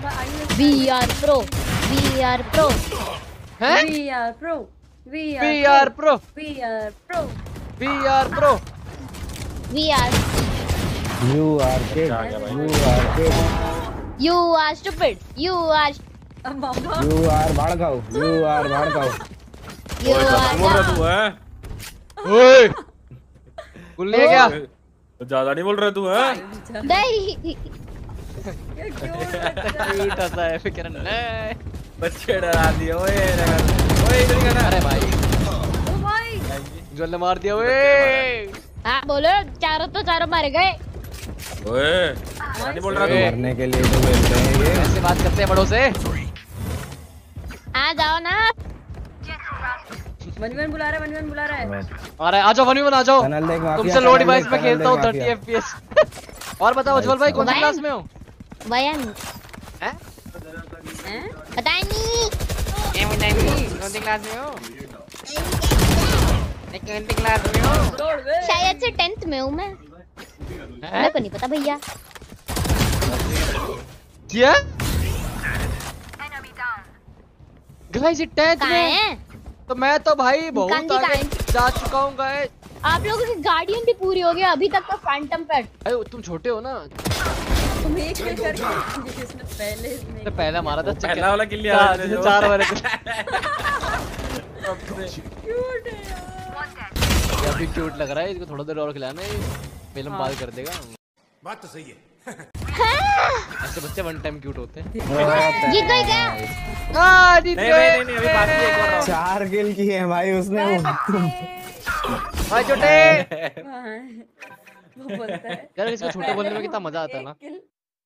क्या ज्यादा नहीं बोल रहे तू है? नहीं क्यूट सा है किरण ने बच्चे डरा दिए। ओए ओए इधर ही करना। अरे भाई ओ भाई जोल मार दिया। ओए हां बोलो चारों तो चारों मारे गए। ओए नहीं बोल रहा तू मारने के लिए तो बोलते हैं ये ऐसे बात करते हैं बड़ों से। आ जाओ ना वनवन बुला रहा है अरे आ जाओ वनवन आ जाओ। तुमसे लो डिवाइस पे खेलता हूं 30 एफपीएस। और बताओ उज्जवल भाई कौन सी क्लास में हो? वयन हैं पता नहीं कौन सी क्लास में हो? कौन सी क्लास में हो? शायद से 10th में हूं मैं। मेरे को नहीं पता भैया। क्या गाइस ये 10th में है तो मैं तो भाई बहुत जा चुका हूँ। गए आप लोगों की गार्डियन भी पूरी हो गई अभी तक तो फैंटम पैट। अरे तुम छोटे हो ना तुम एक में करके जिसने पहला मारा था पहला वाला किल लिया चार बार। क्यूट है यार अभी क्यूट लग रहा है इसको थोड़ा देर और खिलाना फिल्म बाल कर देगा। बात तो सही है ऐसे बच्चे वन टाइम क्यूट होते हैं। जीत गए क्या? नहीं नहीं नहीं अभी बाकी एक और राउंड। 4 किल किए हैं भाई उसने। भाई छोटे वो बोलता है यार इसको छोटे बोलने में कितना मजा आता है ना।